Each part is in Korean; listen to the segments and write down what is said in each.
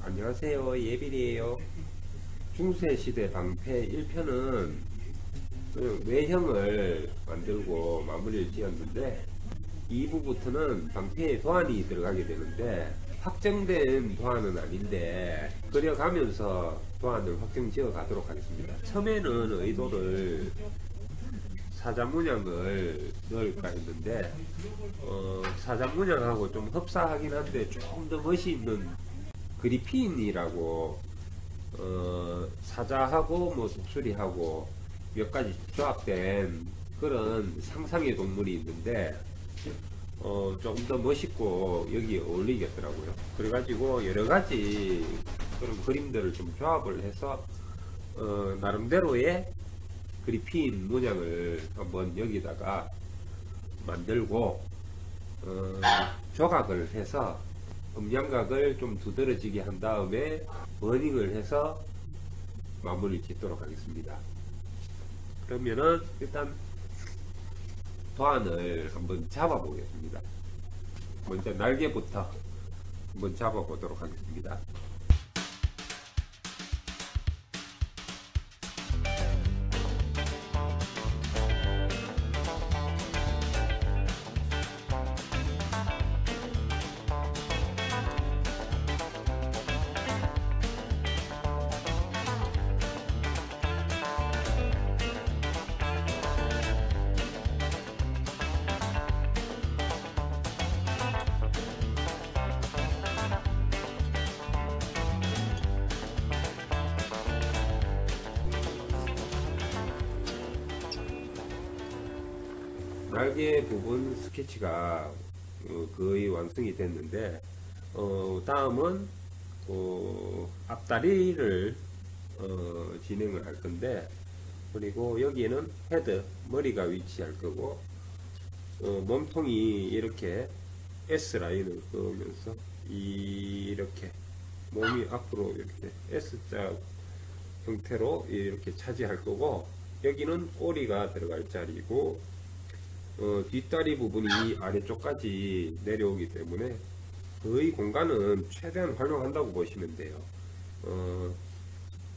안녕하세요. 예빌이에요. 중세 시대 방패 1편은 외형을 만들고 마무리를 지었는데 2부부터는 방패의 도안이 들어가게 되는데, 확정된 도안은 아닌데 그려가면서 도안을 확정 지어 가도록 하겠습니다. 처음에는 의도를 사자문양을 넣을까 했는데 사자문양하고 좀 흡사하긴 한데 조금 더 멋이 있는 그리핀이라고 사자하고 뭐 독수리하고 몇 가지 조합된 그런 상상의 동물이 있는데 조금 더 멋있고 여기에 어울리겠더라고요. 그래가지고 여러가지 그런 그림들을 좀 조합을 해서 나름대로의 그리핀 문양을 한번 여기다가 만들고 조각을 해서 음양각을 좀 두드러지게 한 다음에 버닝을 해서 마무리 짓도록 하겠습니다. 그러면은 일단 도안을 한번 잡아 보겠습니다. 먼저 날개부터 한번 잡아 보도록 하겠습니다. 날개 부분 스케치가 거의 완성이 됐는데 다음은 앞다리를 진행을 할 건데, 그리고 여기에는 헤드, 머리가 위치할 거고 몸통이 이렇게 S라인을 그으면서 이렇게 몸이 앞으로 이렇게 S자 형태로 이렇게 차지할 거고, 여기는 꼬리가 들어갈 자리고 뒷다리 부분이 아래쪽까지 내려오기 때문에 거의 공간은 최대한 활용한다고 보시면 돼요. 그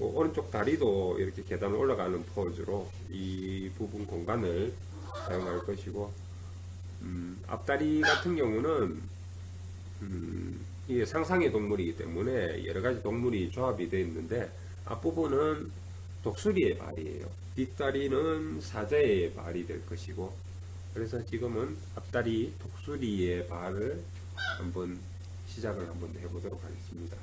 오른쪽 다리도 이렇게 계단 올라가는 포즈로 이 부분 공간을 사용할 것이고, 앞다리 같은 경우는 이게 상상의 동물이기 때문에 여러가지 동물이 조합이 되어 있는데 앞부분은 독수리의 발이에요. 뒷다리는 사자의 발이 될 것이고, 그래서 지금은 앞다리 독수리의 발을 한번 시작을 한번 해보도록 하겠습니다.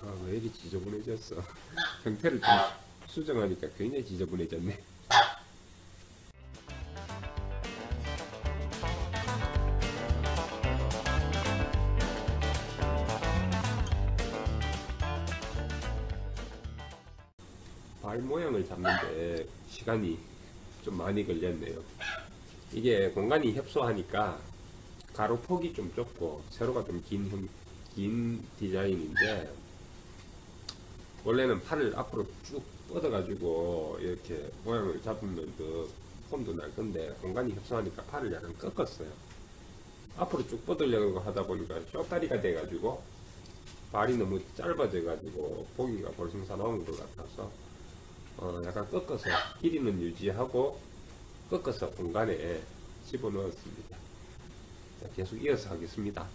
아, 왜 이렇게 지저분해졌어. 형태를 좀 수정하니까 굉장히 지저분해졌네. 발 모양을 잡는데 시간이 좀 많이 걸렸네요. 이게 공간이 협소하니까 가로 폭이 좀 좁고 세로가 좀 긴 디자인인데, 원래는 팔을 앞으로 쭉 뻗어가지고 이렇게 모양을 잡으면 그 폼도 날 건데 공간이 협소하니까 팔을 약간 꺾었어요. 앞으로 쭉 뻗으려고 하다 보니까 쇼다리가 돼가지고 발이 너무 짧아져가지고 보기가 벌써 나온 것 같아서 약간 꺾어서 길이는 유지하고 꺾어서 공간에 집어넣었습니다. 계속 이어서 하겠습니다.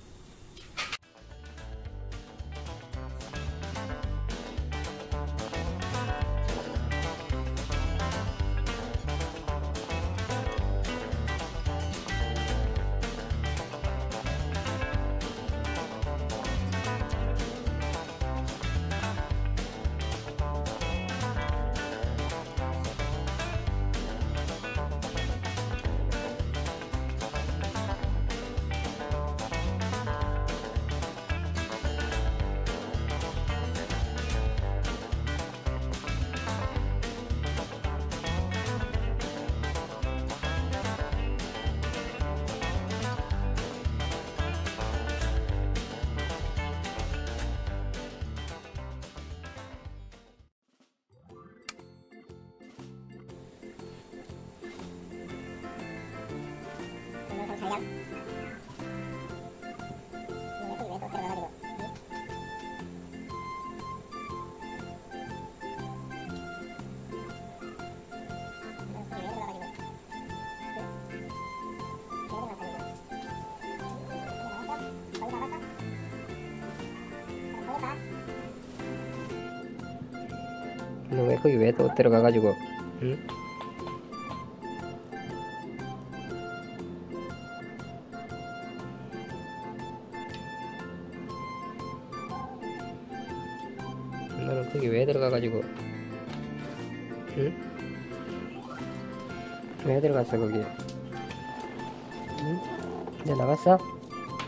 그냥 너 왜 거기 왜 또 들어가가지고 응? 너는 거기 왜 들어가가지고 응? 왜 들어갔어 거기? 응? 이제 나갔어?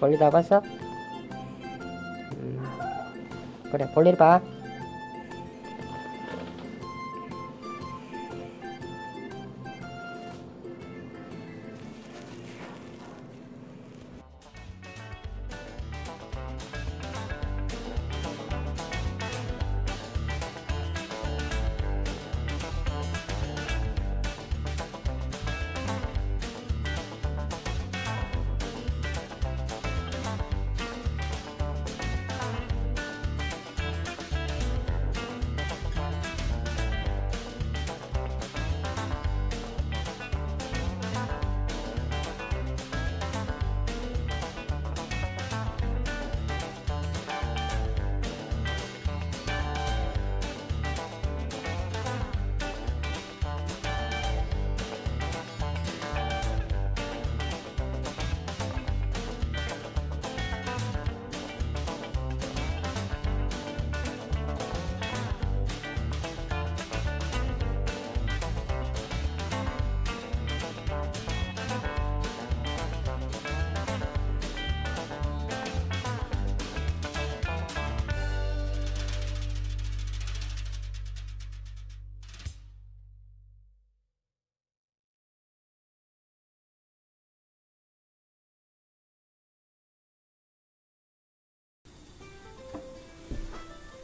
멀리 나갔어? 그래 볼일 봐.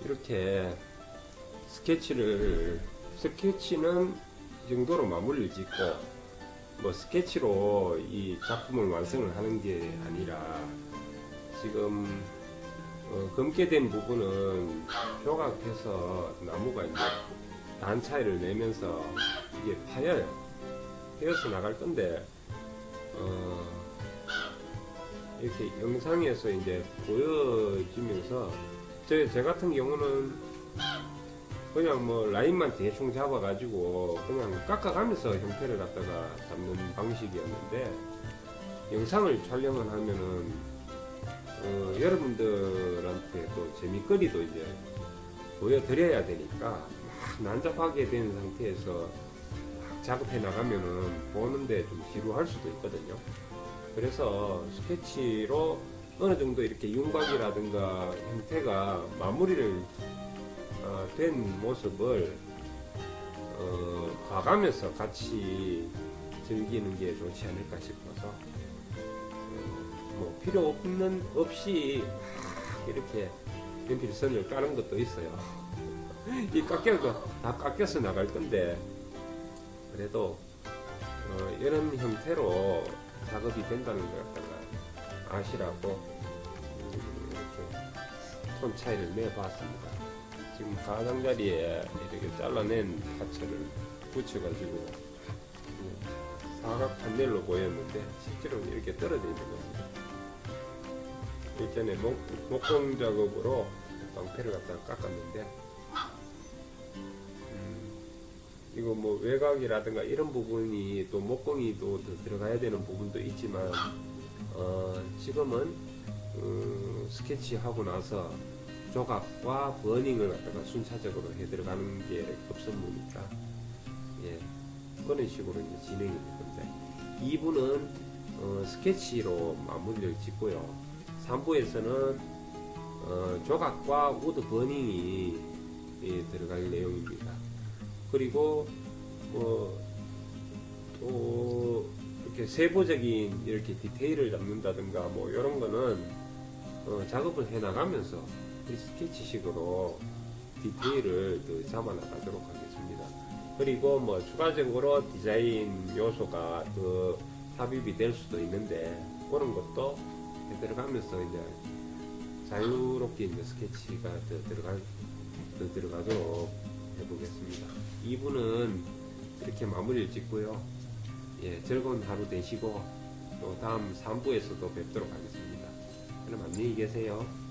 이렇게 스케치는 이 정도로 마무리를 짓고 뭐 스케치로 이 작품을 완성을 하는 게 아니라 지금 검게 된 부분은 조각해서 나무가 이제 단 차이를 내면서 이게 파여서 나갈 건데 이렇게 영상에서 이제 보여주면서 제 같은 경우는 그냥 뭐 라인만 대충 잡아가지고 그냥 깎아가면서 형태를 갖다가 잡는 방식이었는데 영상을 촬영을 하면은 여러분들한테 또 재미거리도 이제 보여드려야 되니까 막 난잡하게 된 상태에서 막 작업해 나가면은 보는데 좀 지루할 수도 있거든요. 그래서 스케치로 어느 정도 이렇게 윤곽이라든가 형태가 마무리를 된 모습을 봐가면서 같이 즐기는 게 좋지 않을까 싶어서 뭐 필요 없이 이렇게 연필선을 까는 것도 있어요. 이 깎여도 다 깎여서 나갈 건데 그래도 이런 형태로 작업이 된다는 것 같아요. 아시라고 이렇게 손 차이를 내봤습니다. 지금 가장자리에 이렇게 잘라낸 파츠를 붙여가지고 사각 판넬로 보였는데 실제로 이렇게 떨어져 있는 겁니다. 일전에 목공 작업으로 방패를 갖다가 깎았는데 이거 뭐 외곽이라든가 이런 부분이 또 목공이 또 들어가야 되는 부분도 있지만 지금은 스케치하고 나서 조각과 버닝을 갖다가 순차적으로 해 들어가는 게 급선무니까 예, 그런 식으로 이제 진행이 될 건데 2부는 스케치로 마무리를 짓고요. 3부에서는 조각과 우드 버닝이 들어갈 내용입니다. 그리고 또 이렇게 세부적인 이렇게 디테일을 잡는다든가 뭐 이런 거는 작업을 해 나가면서 스케치식으로 디테일을 더 잡아 나가도록 하겠습니다. 그리고 뭐 추가적으로 디자인 요소가 더 삽입이 될 수도 있는데, 그런 것도 들어가면서 이제 자유롭게 이제 스케치가 더 들어가도록 해보겠습니다. 2부는 이렇게 마무리를 짓고요. 예, 즐거운 하루 되시고 또 다음 3부에서도 뵙도록 하겠습니다. 그럼 안녕히 계세요.